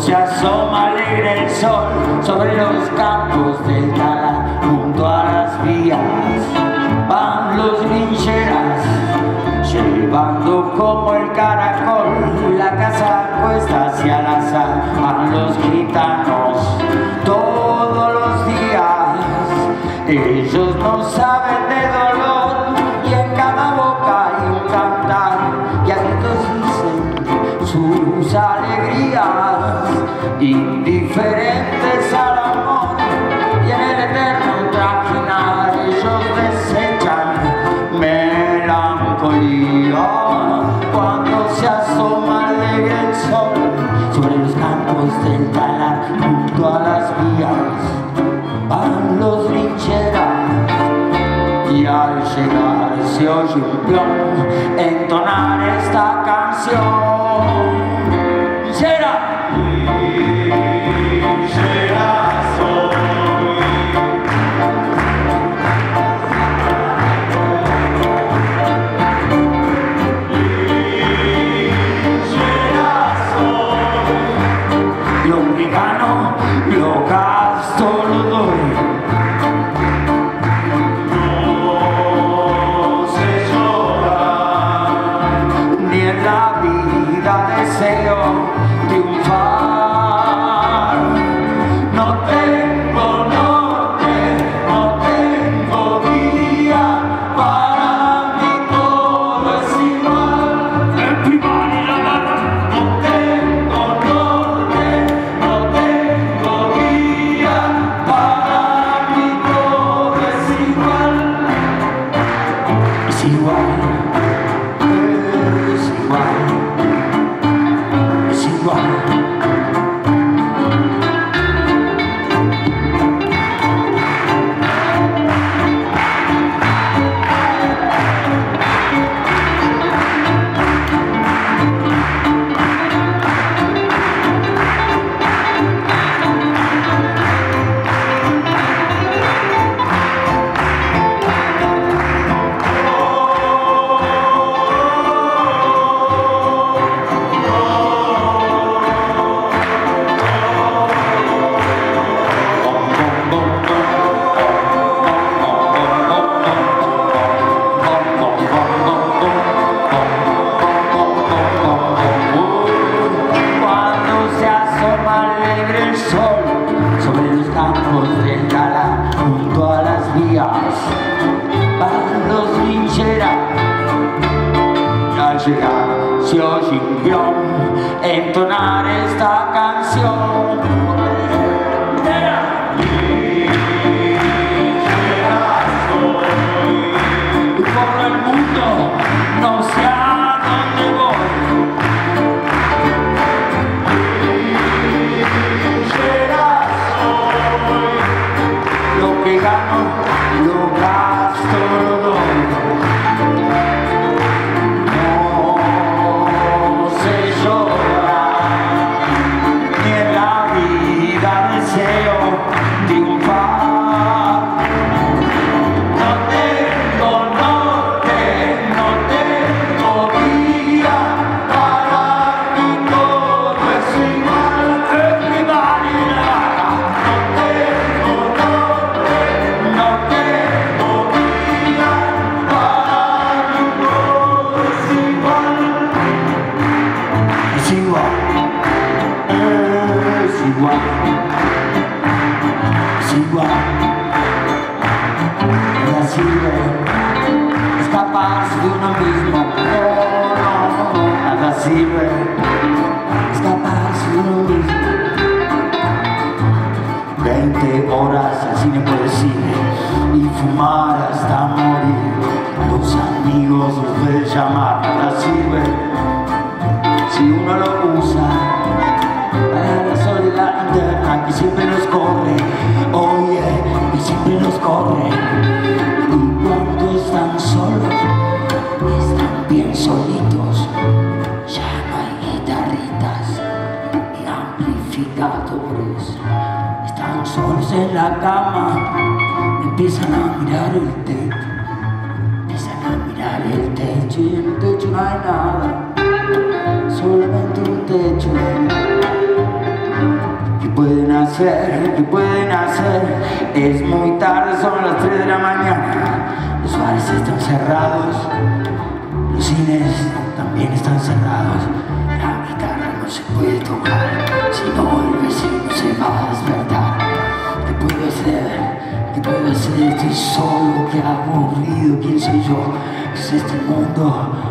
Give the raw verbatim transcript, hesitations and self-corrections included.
se asoma alegre el sol sobre los campos del Tará. Junto a las vías van los lincheras, llevando como el caracol la casa puesta hacia la sal. Van los gitanos todos los días, ellos no saben de dolor, y en cada boca hay un cantar, y a gritos dicen sus alegrías, indiferentes al amor y en el eterno trajinar. Ellos desechan melancolía cuando se asoma alegre el sol sobre los campos del Tará. Junto a las vías van los lincheras, y al llegar se oye un peón entonar esta canción: linchera, linchera soy. Lo gasto, lo doy. No sé llorar, ni en la vida deseo triunfar. No tengo norte, no tengo guía, para mí todo es igual. El primario y la barra. No tengo norte, no tengo van los lincheras, y al llegar se oye un violón entonar esta canción: linchera, linchera soy. Por el mundo no sé a dónde voy, linchera soy. Lo que gano lo gasto, lo doy. No sé llorar, ni en la vida deseo triunfar. No tengo norte, no tengo guía, para mí todo es igual. En mi barriga no tengo norte, no tengo igual, es igual, y así es, escaparse de uno mismo, no, no, no, nada sirve, escaparse de uno mismo. Veinte horas al cine por el cine y fumar hasta morir, los amigos los pueden llamar, nada sirve, si uno lo usa. La interna que siempre nos corre, oye, que siempre nos corre. Y cuando están solos, están bien solitos. Ya no hay guitarritas ni amplificadores. Están solos en la cama, empiezan a mirar el techo. Empiezan a mirar el techo y en el techo no hay nada, solamente un techo. pueden hacer? ¿Qué pueden hacer? Es muy tarde, son las tres de la mañana. Los bares están cerrados, los cines también están cerrados. La guitarra no se puede tocar, si no el vecino se va a despertar. ¿Qué puedo hacer? ¿Qué puedo hacer? Estoy solo, qué aburrido, ¿quién soy yo? ¿Qué es este mundo?